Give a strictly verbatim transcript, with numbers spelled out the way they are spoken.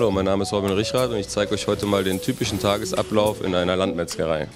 Hallo, mein Name ist Robin Richrath und ich zeige euch heute mal den typischen Tagesablauf in einer Landmetzgerei.